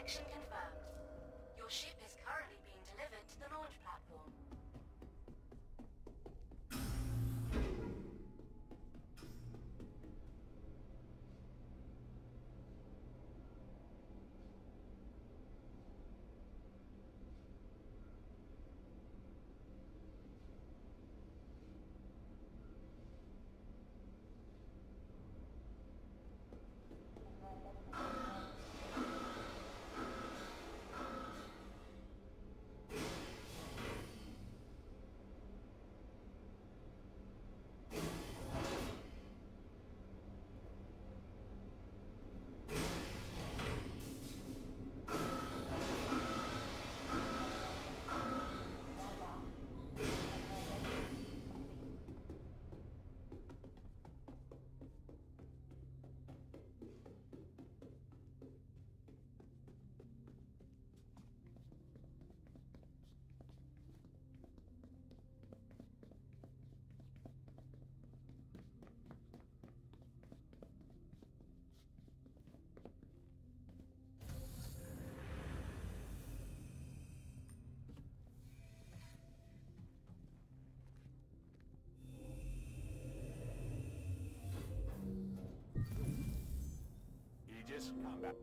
Connection confirmed. Your ship is currently being delivered to the launch platform. Just come back.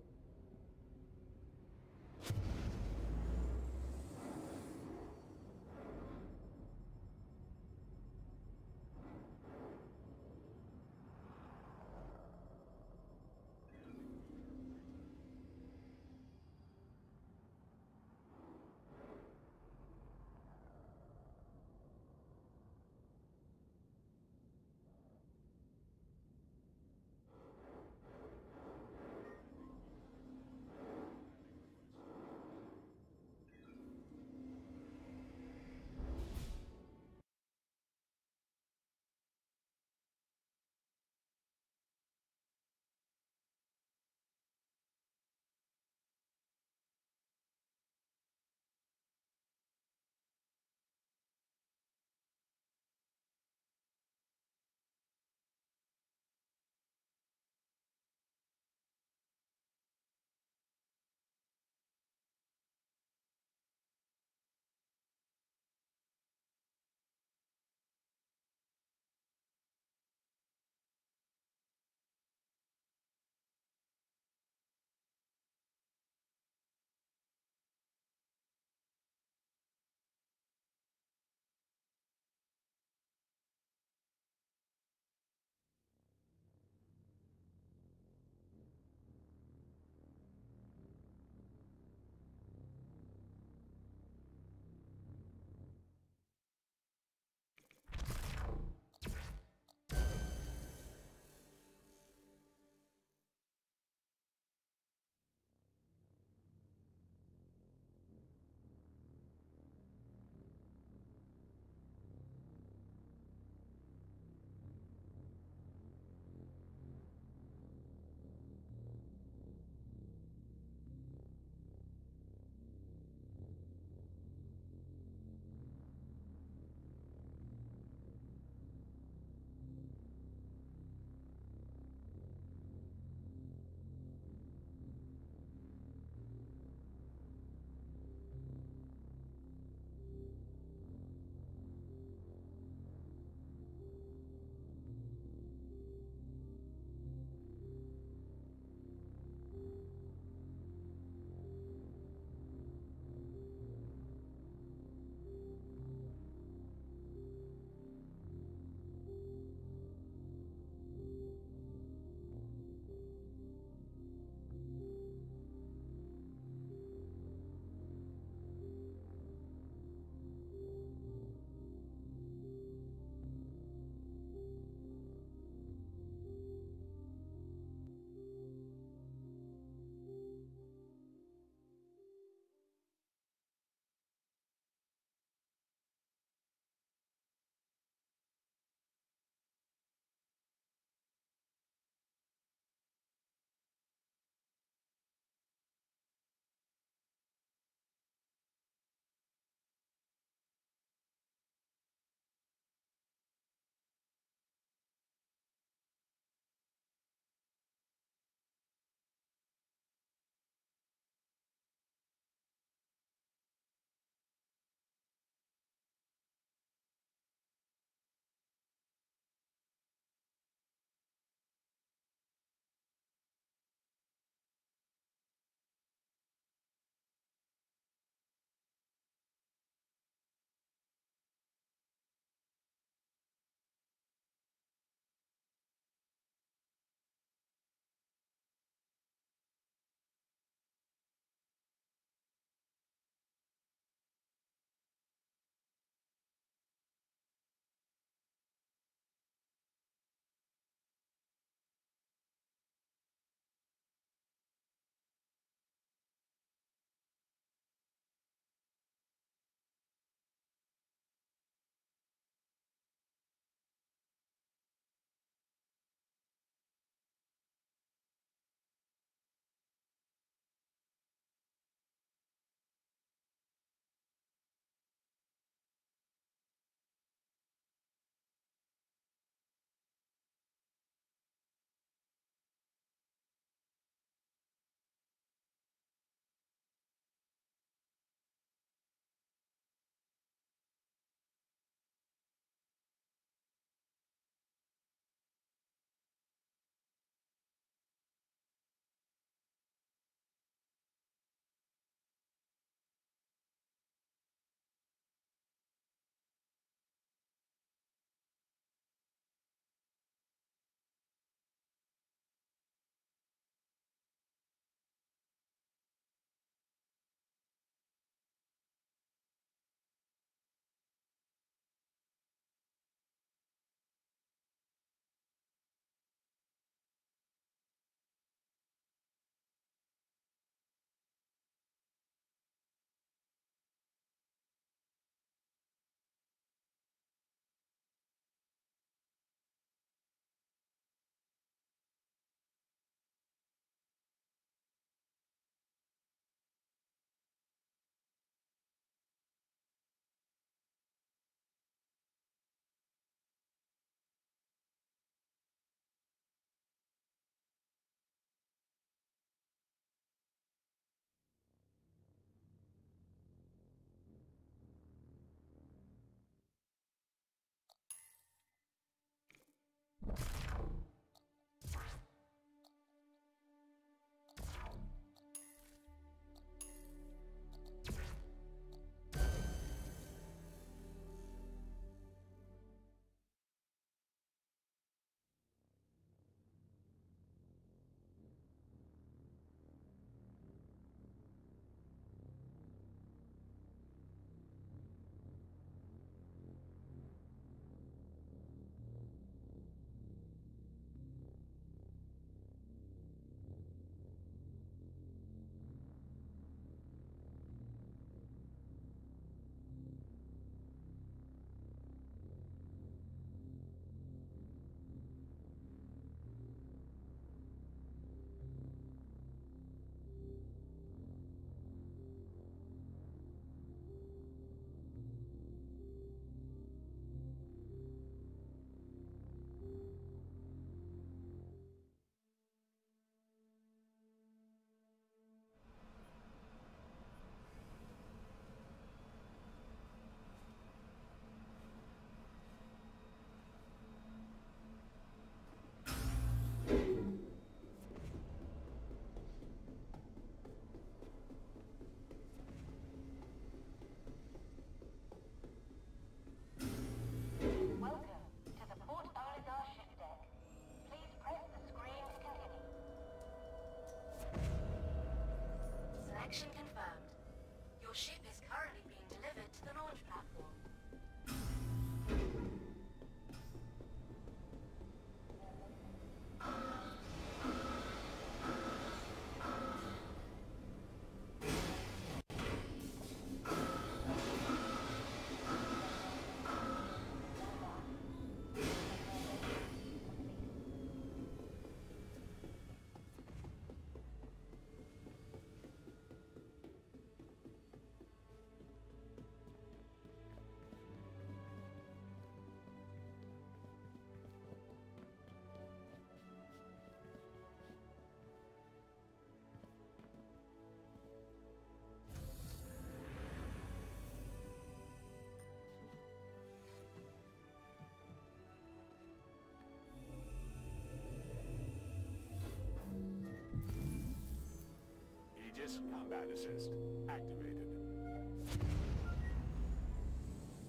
assist activated.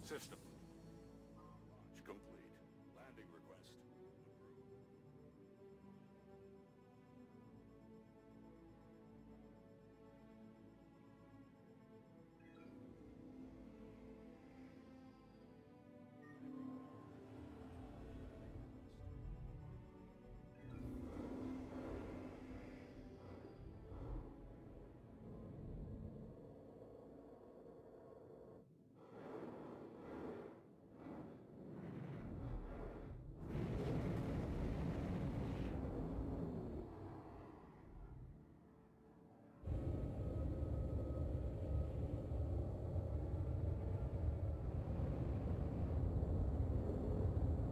System launch complete. Landing request.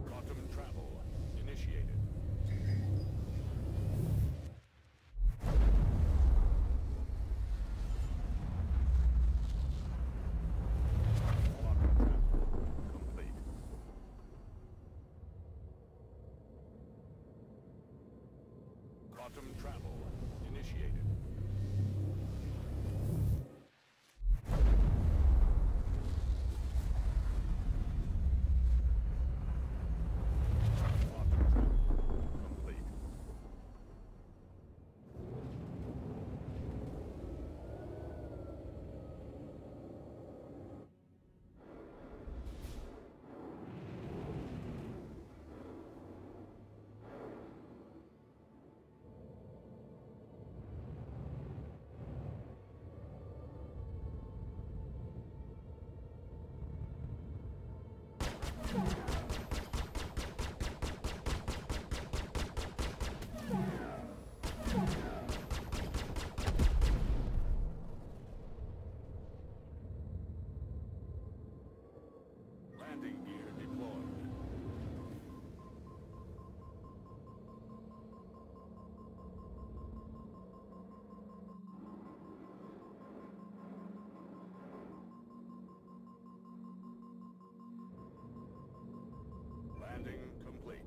Quantum travel initiated. Landing gear deployed. Landing complete.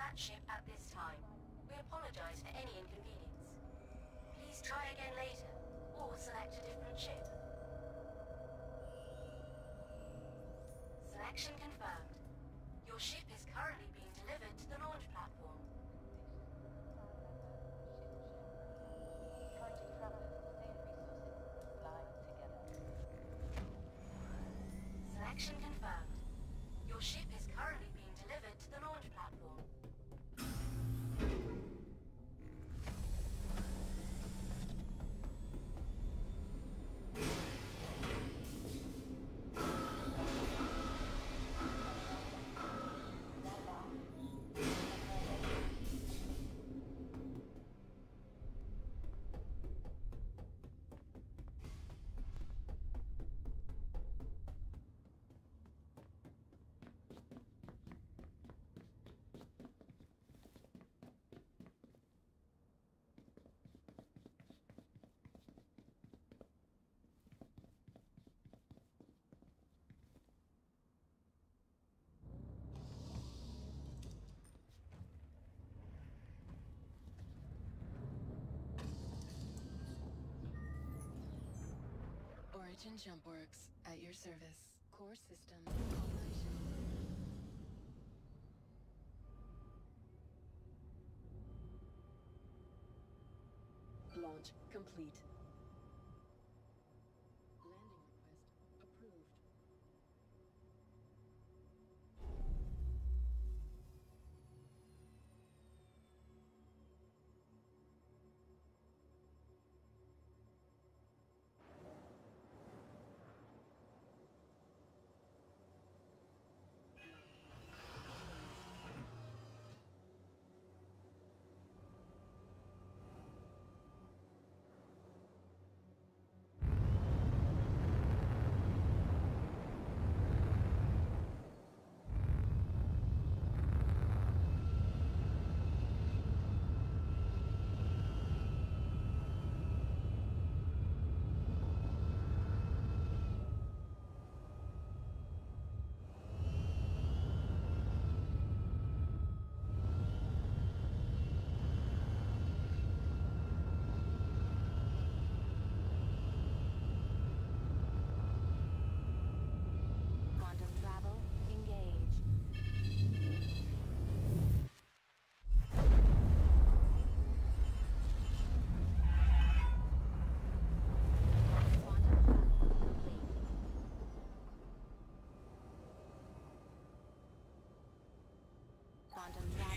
that ship at this time. We apologize for any inconvenience. Please try again later, or select a different ship. Selection confirmed. Your ship is currently being delivered to the launch platform. Selection confirmed. Your ship is currently being delivered to the launch platform. Origin Jumpworks, at your service. Core system completion. Launch complete. Landing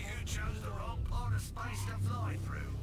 request approved. You chose the wrong part of space to fly through.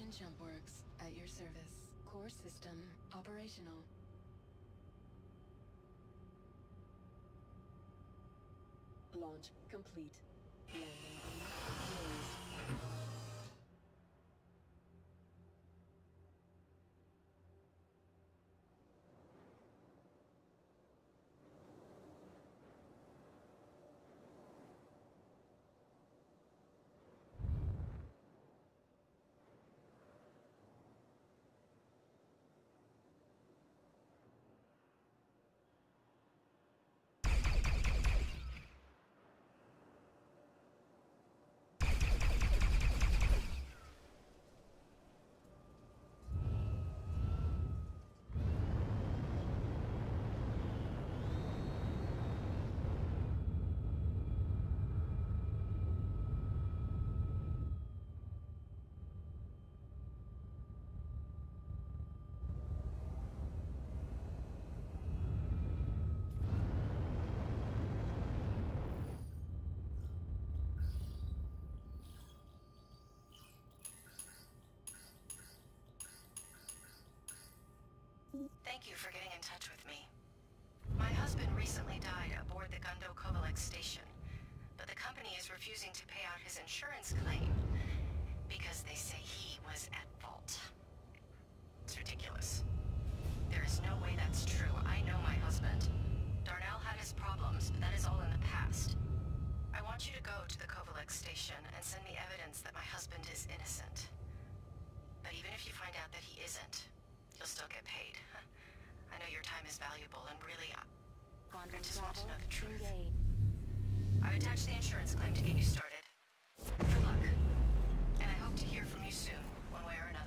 Origin Jumpworks, at your service. Core system operational. Launch complete. Landing on Thank you for getting in touch with me. My husband recently died aboard the Gundo Kovalex station, but the company is refusing to pay out his insurance claim because they say he was at fault. It's ridiculous. There is no way that's true. I know my husband. Darnell had his problems, but that is all in the past. I want you to go to the Kovalex station and send me evidence that my husband is innocent. But even if you find out that he isn't, you'll still get paid. I know your time is valuable, and really, I just want to know the truth. I've attached the insurance claim to get you started. Good luck. And I hope to hear from you soon, one way or another.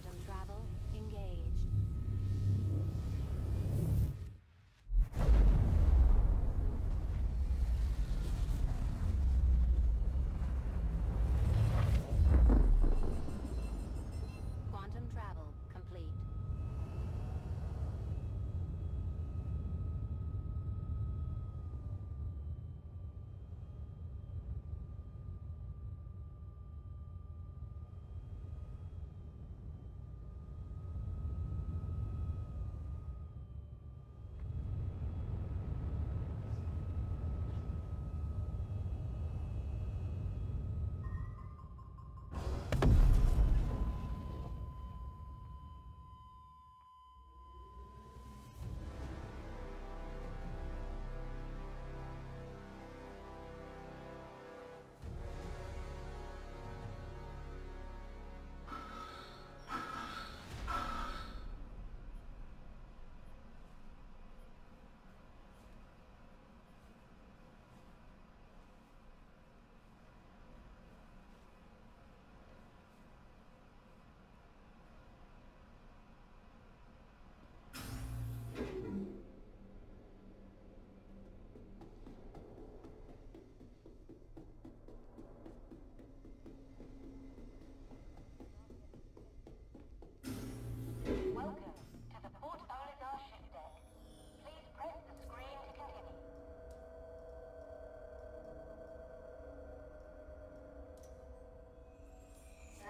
Quantum travel engaged. Quantum travel complete.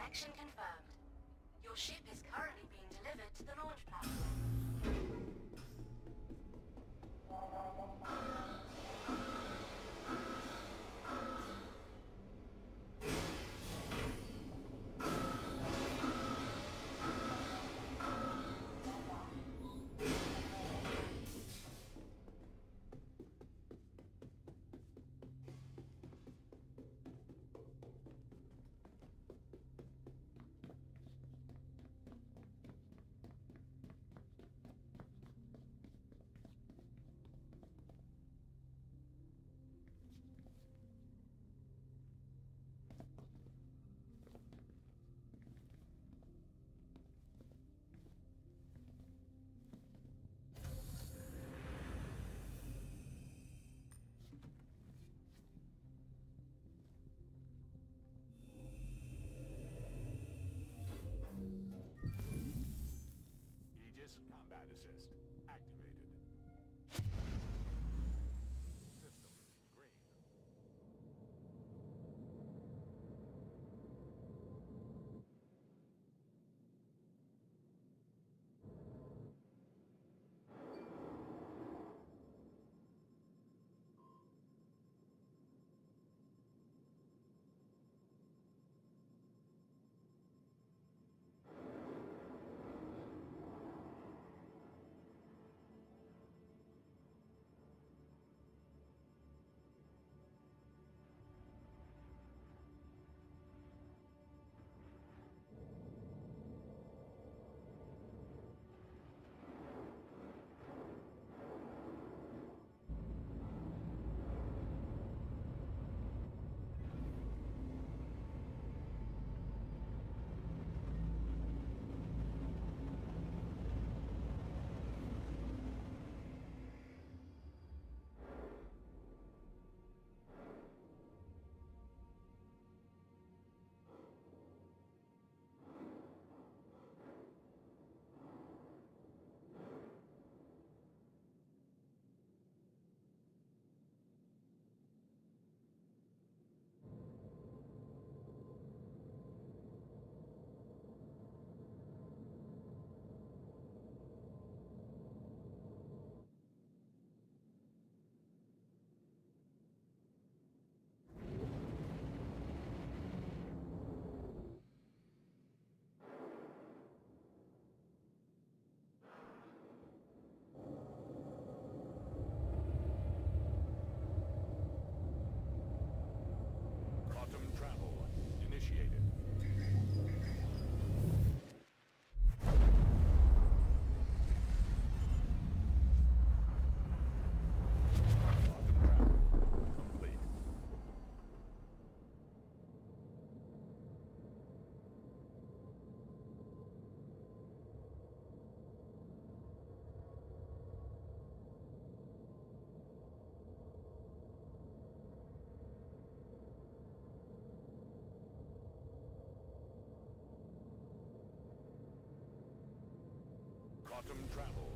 Action confirmed. Your ship is currently being delivered to the launch platform. autumn travel.